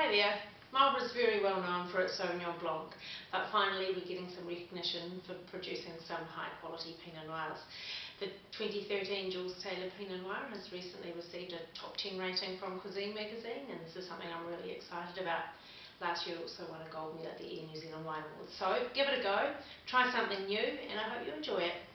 Hi there. Marlborough is very well known for its Sauvignon Blanc, but finally we're getting some recognition for producing some high quality Pinot Noirs. The 2013 Jules Taylor Pinot Noir has recently received a top 10 rating from Cuisine Magazine, and this is something I'm really excited about. Last year also won a gold medal at the Air New Zealand Wine Awards. So give it a go, try something new, and I hope you enjoy it.